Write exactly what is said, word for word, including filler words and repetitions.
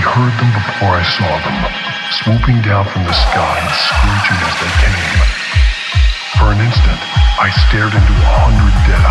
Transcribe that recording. heard them before I saw them, swooping down from the sky and screeching as they came. For an instant, I stared into a hundred dead